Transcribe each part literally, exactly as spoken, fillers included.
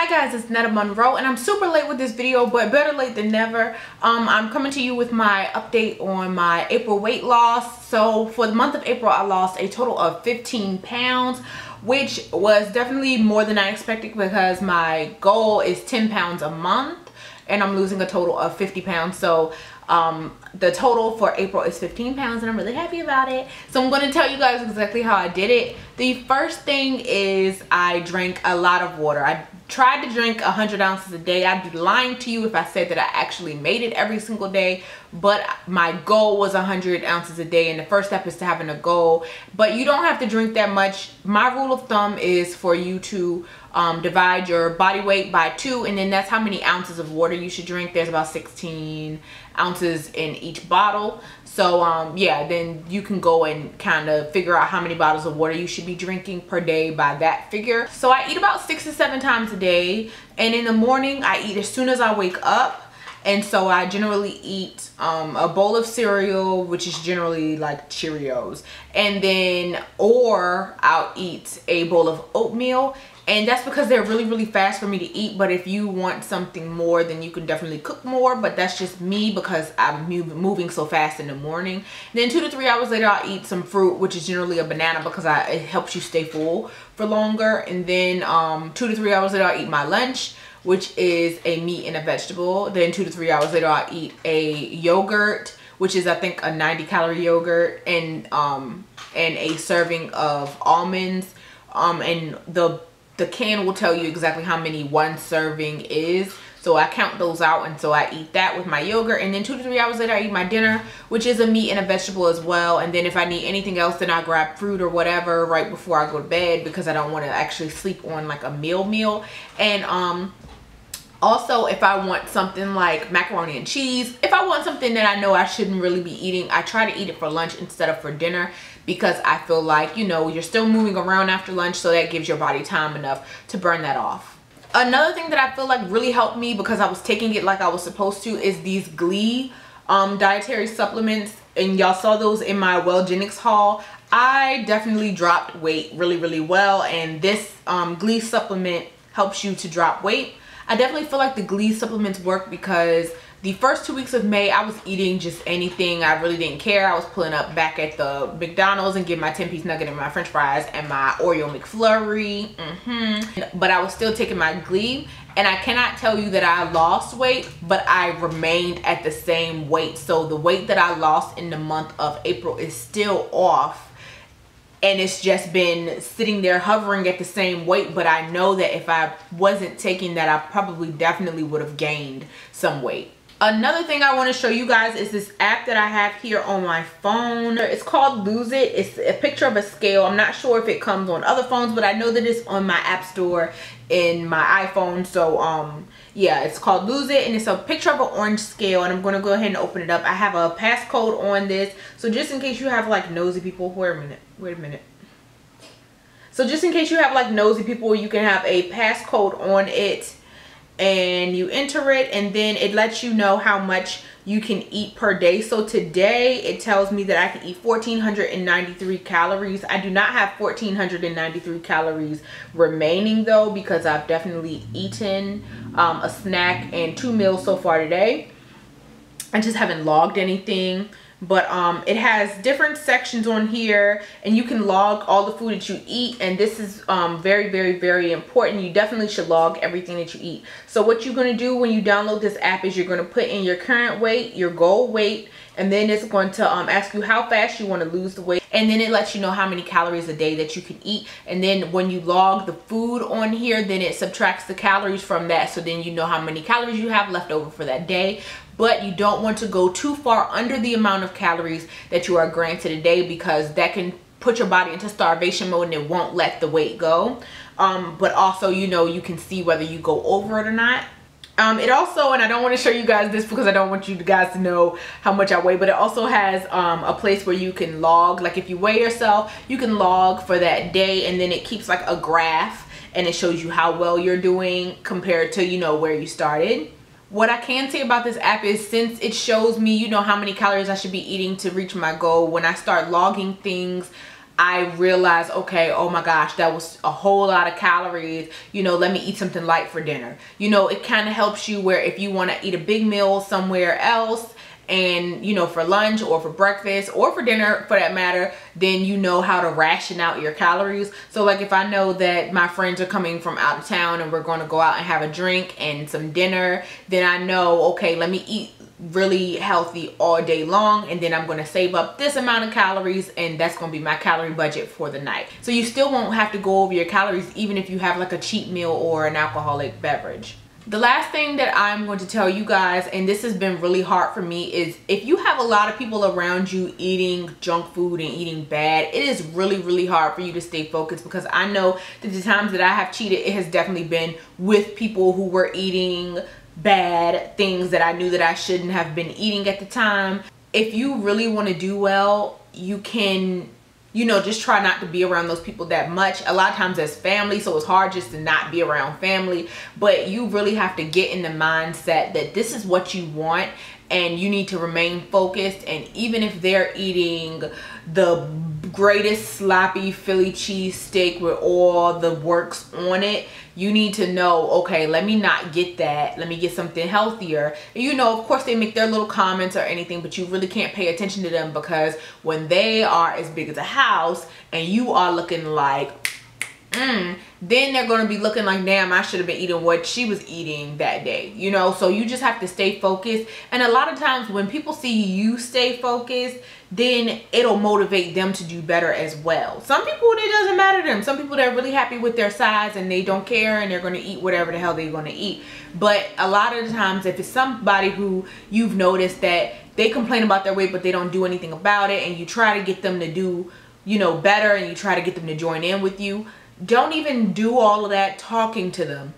Hi guys, it's Netta Monroe and I'm super late with this video, but better late than never. Um, I'm coming to you with my update on my April weight loss. So for the month of April, I lost a total of fifteen pounds, which was definitely more than I expected because my goal is ten pounds a month and I'm losing a total of fifty pounds. So um, the total for April is fifteen pounds and I'm really happy about it. So I'm going to tell you guys exactly how I did it. The first thing is I drank a lot of water. I tried to drink one hundred ounces a day. I'd be lying to you if I said that I actually made it every single day, but my goal was one hundred ounces a day, and the first step is to having a goal. But you don't have to drink that much. My rule of thumb is for you to um, divide your body weight by two, and then that's how many ounces of water you should drink. There's about sixteen ounces in each bottle. So um, yeah, then you can go and kind of figure out how many bottles of water you should be drinking per day by that figure. So I eat about six to seven times a day, and in the morning I eat as soon as I wake up. And so I generally eat um, a bowl of cereal, which is generally like Cheerios, and then or I'll eat a bowl of oatmeal. And that's because they're really, really fast for me to eat. But if you want something more, then you can definitely cook more. But that's just me because I'm moving so fast in the morning. And then two to three hours later, I'll eat some fruit, which is generally a banana because I, it helps you stay full for longer. And then um, two to three hours later, I'll eat my lunch, which is a meat and a vegetable. Then two to three hours later, I'll eat a yogurt, which is I think a ninety calorie yogurt, and um, and a serving of almonds. Um, and the The can will tell you exactly how many one serving is. So I count those out, and so I eat that with my yogurt. And then two to three hours later, I eat my dinner, which is a meat and a vegetable as well. And then if I need anything else, then I grab fruit or whatever right before I go to bed because I don't want to actually sleep on like a meal meal. And um, also, if I want something like macaroni and cheese, if I want something that I know I shouldn't really be eating, I try to eat it for lunch instead of for dinner, because I feel like, you know, you're still moving around after lunch, so that gives your body time enough to burn that off. Another thing that I feel like really helped me because I was taking it like I was supposed to is these Glee um, dietary supplements, and y'all saw those in my Wellgenix haul. I definitely dropped weight really, really well, and this um, Glee supplement helps you to drop weight. I definitely feel like the Glee supplements work because the first two weeks of May, I was eating just anything. I really didn't care. I was pulling up back at the McDonald's and getting my ten-piece nugget and my french fries and my Oreo McFlurry. Mm-hmm. But I was still taking my Glee. And I cannot tell you that I lost weight, but I remained at the same weight. So the weight that I lost in the month of April is still off. And it's just been sitting there hovering at the same weight, but I know that if I wasn't taking that, I probably definitely would have gained some weight. Another thing I want to show you guys is this app that I have here on my phone. It's called Lose It. It's a picture of a scale. I'm not sure if it comes on other phones, but I know that it's on my app store in my iPhone. So um yeah, it's called Lose It, and it's a picture of an orange scale, and I'm going to go ahead and open it up. I have a passcode on this, so just in case you have like nosy people, wait a minute, wait a minute. So just in case you have like nosy people, you can have a passcode on it, and you enter it, and then it lets you know how much you can eat per day. So today it tells me that I can eat one thousand four hundred ninety-three calories. I do not have one thousand four hundred ninety-three calories remaining though, because I've definitely eaten um, a snack and two meals so far today. I just haven't logged anything. But um, it has different sections on here, and you can log all the food that you eat. And this is um, very, very, very important. You definitely should log everything that you eat. So what you're going to do when you download this app is you're going to put in your current weight, your goal weight, and then it's going to um, ask you how fast you want to lose the weight. And then it lets you know how many calories a day that you can eat. And then when you log the food on here, then it subtracts the calories from that. So then you know how many calories you have left over for that day. But you don't want to go too far under the amount of calories that you are granted a day, because that can put your body into starvation mode and it won't let the weight go. Um, but also, you know, you can see whether you go over it or not. Um, it also, and I don't want to show you guys this because I don't want you guys to know how much I weigh, but it also has um, a place where you can log, like if you weigh yourself, you can log for that day, and then it keeps like a graph, and it shows you how well you're doing compared to, you know, where you started. What I can say about this app is, since it shows me, you know, how many calories I should be eating to reach my goal, when I start logging things, I realized, okay, oh my gosh, that was a whole lot of calories. You know, let me eat something light for dinner. You know, it kind of helps you where if you want to eat a big meal somewhere else and, you know, for lunch or for breakfast or for dinner for that matter, then you know how to ration out your calories. So like if I know that my friends are coming from out of town and we're going to go out and have a drink and some dinner, then I know, okay, let me eat really healthy all day long, and then I'm going to save up this amount of calories, and that's going to be my calorie budget for the night. So you still won't have to go over your calories even if you have like a cheat meal or an alcoholic beverage. The last thing that I'm going to tell you guys, and this has been really hard for me, is if you have a lot of people around you eating junk food and eating bad, it is really, really hard for you to stay focused, because I know that the times that I have cheated, it has definitely been with people who were eating bad things that I knew that I shouldn't have been eating at the time. If you really want to do well, you can, you know, just try not to be around those people that much. A lot of times that's family, so it's hard just to not be around family, but you really have to get in the mindset that this is what you want and you need to remain focused. And even if they're eating the greatest sloppy Philly cheesesteak with all the works on it, you need to know, okay, let me not get that. Let me get something healthier. And you know, of course they make their little comments or anything, but you really can't pay attention to them, because when they are as big as a house and you are looking like, mm, then they're going to be looking like, damn, I should have been eating what she was eating that day, you know. So you just have to stay focused, and a lot of times when people see you stay focused, then it'll motivate them to do better as well. Some people, it doesn't matter to them. Some people, they're really happy with their size and they don't care, and they're going to eat whatever the hell they're going to eat. But a lot of the times, if it's somebody who you've noticed that they complain about their weight but they don't do anything about it, and you try to get them to do, you know, better, and you try to get them to join in with you, don't even do all of that talking to them.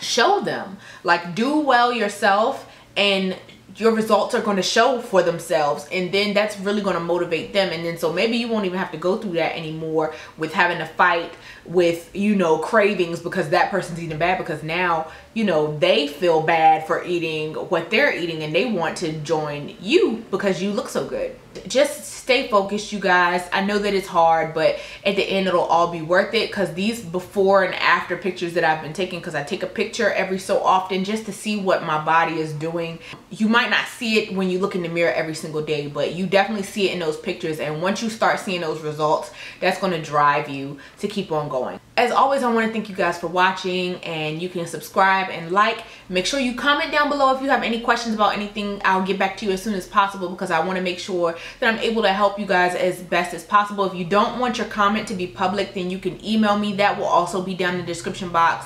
Show them, like, do well yourself, and your results are going to show for themselves, and then that's really going to motivate them. And then so maybe you won't even have to go through that anymore with having to fight with, you know, cravings because that person's eating bad, because now, you know, they feel bad for eating what they're eating and they want to join you because you look so good. Just stay focused, you guys. I know that it's hard, but at the end it'll all be worth it, because these before and after pictures that I've been taking, because I take a picture every so often just to see what my body is doing. You might not see it when you look in the mirror every single day, but you definitely see it in those pictures, and once you start seeing those results, that's going to drive you to keep on going. As always, I want to thank you guys for watching, and you can subscribe and like. Make sure you comment down below if you have any questions about anything. I'll get back to you as soon as possible, because I want to make sure that I'm able to help you guys as best as possible. If you don't want your comment to be public, then you can email me. That will also be down in the description box.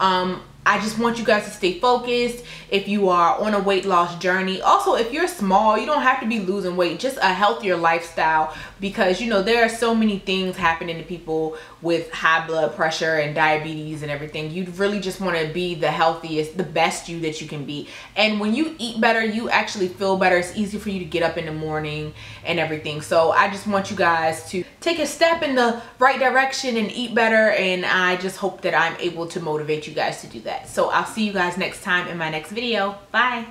Um, I just want you guys to stay focused if you are on a weight loss journey. Also, if you're small, you don't have to be losing weight, just a healthier lifestyle, because, you know, there are so many things happening to people with high blood pressure and diabetes and everything. You really just want to be the healthiest, the best you that you can be. And when you eat better, you actually feel better. It's easy for you to get up in the morning and everything. So I just want you guys to take a step in the right direction and eat better. And I just hope that I'm able to motivate you guys to do that. So I'll see you guys next time in my next video. Bye.